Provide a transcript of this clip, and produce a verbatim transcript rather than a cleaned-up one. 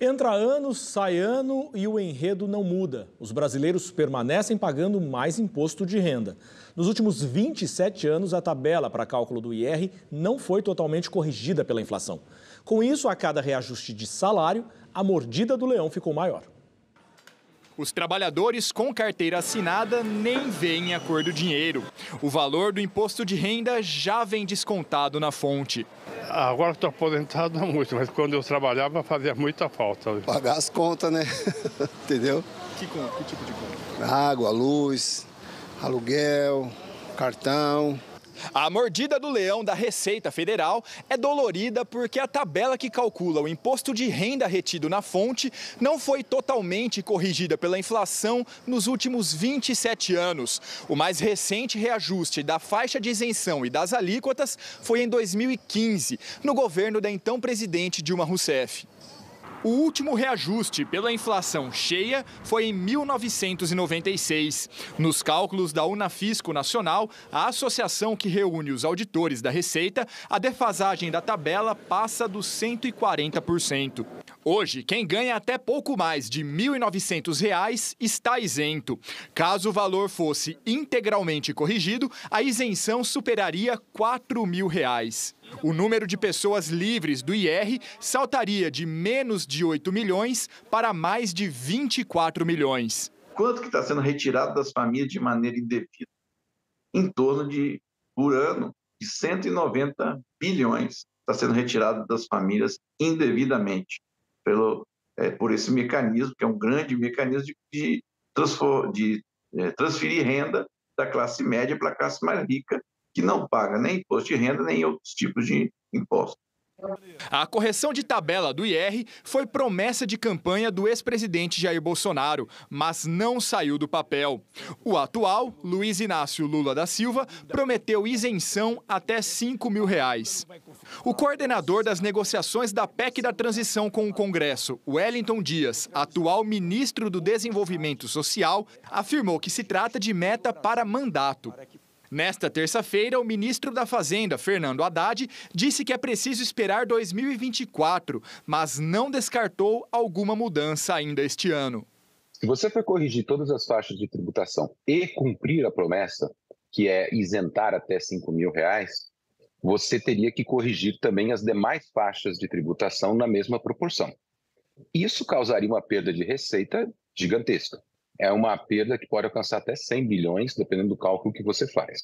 Entra ano, sai ano e o enredo não muda. Os brasileiros permanecem pagando mais imposto de renda. Nos últimos vinte e sete anos, a tabela para cálculo do I R não foi totalmente corrigida pela inflação. Com isso, a cada reajuste de salário, a mordida do leão ficou maior. Os trabalhadores com carteira assinada nem veem a cor do dinheiro. O valor do imposto de renda já vem descontado na fonte. Agora que estou aposentado não muito, mas quando eu trabalhava fazia muita falta. Pagar as contas, né? Entendeu? Que conta? Que tipo de conta? Água, luz, aluguel, cartão. A mordida do leão da Receita Federal é dolorida porque a tabela que calcula o imposto de renda retido na fonte não foi totalmente corrigida pela inflação nos últimos vinte e sete anos. O mais recente reajuste da faixa de isenção e das alíquotas foi em dois mil e quinze, no governo da então presidente Dilma Rousseff. O último reajuste pela inflação cheia foi em mil novecentos e noventa e seis. Nos cálculos da Unafisco Nacional, a associação que reúne os auditores da Receita, a defasagem da tabela passa dos cento e quarenta por cento. Hoje, quem ganha até pouco mais de mil e novecentos reais está isento. Caso o valor fosse integralmente corrigido, a isenção superaria quatro mil reais. O número de pessoas livres do I R saltaria de menos de oito milhões para mais de vinte e quatro milhões. Quanto que está sendo retirado das famílias de maneira indevida? Em torno de, por ano, de cento e noventa bilhões está sendo retirado das famílias indevidamente pelo, é, por esse mecanismo, que é um grande mecanismo de, de, transfer, de é, transferir renda da classe média para a classe mais rica, que não paga nem imposto de renda, nem outros tipos de imposto. A correção de tabela do I R foi promessa de campanha do ex-presidente Jair Bolsonaro, mas não saiu do papel. O atual, Luiz Inácio Lula da Silva, prometeu isenção até cinco mil reais. O coordenador das negociações da P E C da transição com o Congresso, Wellington Dias, atual ministro do Desenvolvimento Social, afirmou que se trata de meta para mandato. Nesta terça-feira, o ministro da Fazenda, Fernando Haddad, disse que é preciso esperar dois mil e vinte e quatro, mas não descartou alguma mudança ainda este ano. Se você for corrigir todas as faixas de tributação e cumprir a promessa, que é isentar até cinco mil reais, você teria que corrigir também as demais faixas de tributação na mesma proporção. Isso causaria uma perda de receita gigantesca. É uma perda que pode alcançar até cem bilhões, dependendo do cálculo que você faz.